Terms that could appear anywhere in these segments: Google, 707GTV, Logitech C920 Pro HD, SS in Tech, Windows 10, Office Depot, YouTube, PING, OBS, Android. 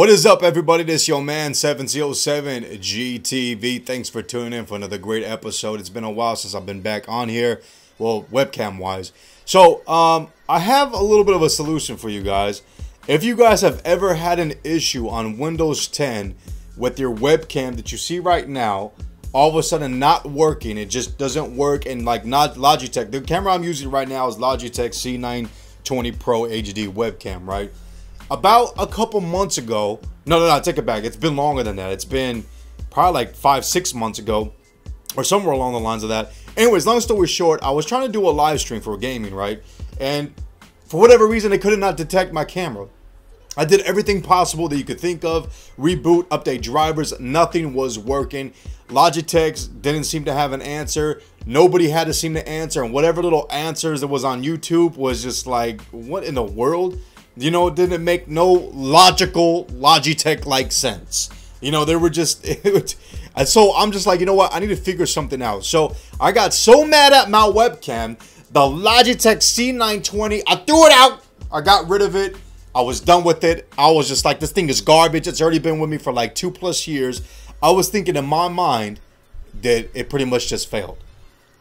What is up, everybody? This is your man 707GTV. Thanks for tuning in for another great episode. It's been a while since I've been back on here, well, webcam wise. So I have a little bit of a solution for you guys. If you guys have ever had an issue on Windows 10 with your webcam that you see right now all of a sudden not working, it just doesn't work, and like not Logitech, the camera I'm using right now is Logitech C920 Pro HD webcam, right? About a couple months ago, no, take it back. It's been longer than that. It's been probably like 5-6 months ago or somewhere along the lines of that. Anyways, long story short, I was trying to do a live stream for gaming, right? And for whatever reason, they could not detect my camera. I did everything possible that you could think of. Reboot, update drivers, nothing was working. Logitech didn't seem to have an answer. Nobody had to seem to answer. And whatever little answers that was on YouTube was just like, what in the world? You know, it didn't make no logical Logitech-like sense. You know, they were just... So I'm just like, you know what? I need to figure something out. So I got so mad at my webcam, the Logitech C920, I threw it out. I got rid of it. I was done with it. I was just like, this thing is garbage. It's already been with me for like 2+ years. I was thinking in my mind that it pretty much just failed.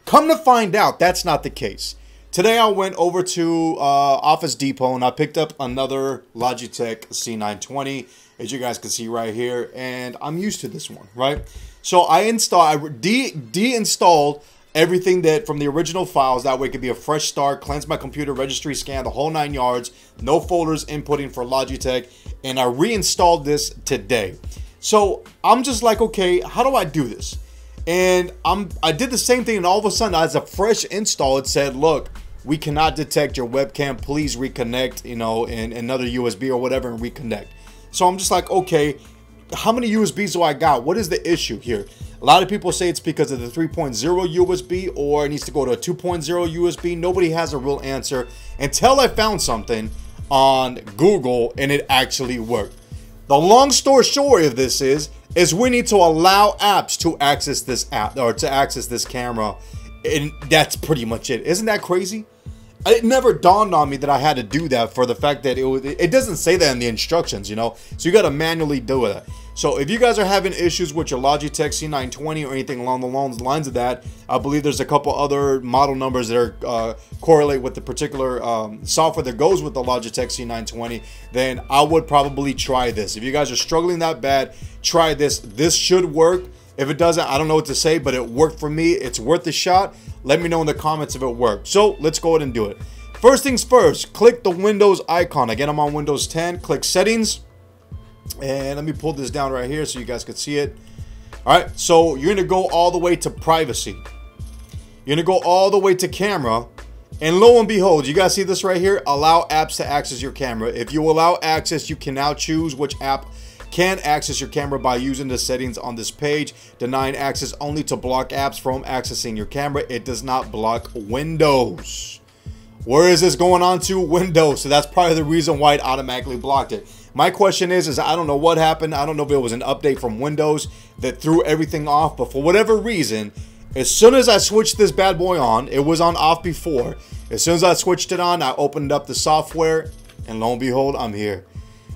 Come to find out, that's not the case. Today I went over to Office Depot and I picked up another Logitech C920, as you guys can see right here, and I'm used to this one, right? So I deinstalled everything that from the original files, that way it could be a fresh start, cleanse my computer, registry scan, the whole 9 yards, no folders inputting for Logitech, and I reinstalled this today. So I'm just like, okay, how do I do this? And I did the same thing, and all of a sudden, as a fresh install, it said, look, we cannot detect your webcam. Please reconnect, you know, in another USB or whatever and reconnect. So I'm just like, okay, how many USBs do I got? What is the issue here? A lot of people say it's because of the 3.0 USB or it needs to go to a 2.0 USB. Nobody has a real answer until I found something on Google and it actually worked. The long story short of this is we need to allow apps to access this app or to access this camera, and that's pretty much it. Isn't that crazy? It never dawned on me that I had to do that, for the fact that it doesn't say that in the instructions, you know, so you got to manually do that. So if you guys are having issues with your Logitech C920 or anything along the lines of that, I believe there's a couple other model numbers that are, correlate with the particular software that goes with the Logitech C920, then I would probably try this. If you guys are struggling that bad, try this. This should work. If it doesn't, I don't know what to say, but it worked for me. It's worth a shot. Let me know in the comments if it worked. So let's go ahead and do it. First things first, click the Windows icon. Again, I'm on Windows 10. Click Settings. And let me pull this down right here so you guys can see it. All right, so you're gonna go all the way to Privacy. You're gonna go all the way to Camera, and lo and behold, you guys see this right here, allow apps to access your camera. If you allow access, you can now choose which app can access your camera by using the settings on this page. Denying access only to block apps from accessing your camera. It does not block Windows. Where is this going on to? Windows. So that's probably the reason why it automatically blocked it. My question is I don't know what happened. I don't know if it was an update from Windows that threw everything off, but for whatever reason, as soon as I switched this bad boy on, it was on off before. As soon as I switched it on, I opened up the software, and lo and behold, I'm here.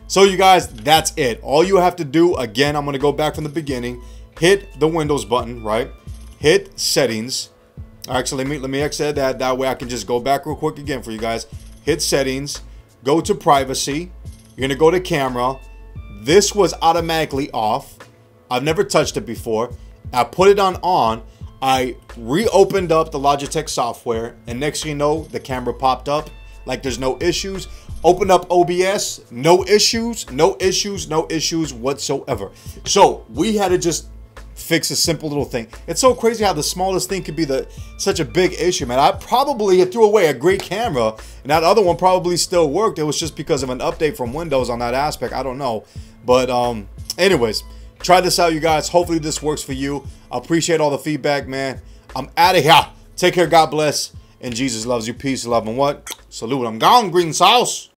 So you guys, that's it. All you have to do, again, I'm going to go back from the beginning, hit the Windows button, right? Hit Settings. Actually, let me exit that. That way I can just go back real quick again for you guys. Hit Settings, go to Privacy. You're gonna go to Camera. This was automatically off. I've never touched it before. I put it on. I reopened up the Logitech software, and next thing you know, the camera popped up. Like, there's no issues. Open up OBS, no issues, no issues, no issues whatsoever. So we had to just fix a simple little thing. It's so crazy how the smallest thing could be such a big issue, man. I probably threw away a great camera, and that other one probably still worked. It was just because of an update from Windows on that aspect. I don't know, but anyways, try this out, you guys. Hopefully this works for you. I appreciate all the feedback, man. I'm out of here. Take care. God bless, and Jesus loves you. Peace, love, and what? Salute. I'm gone. Green sauce.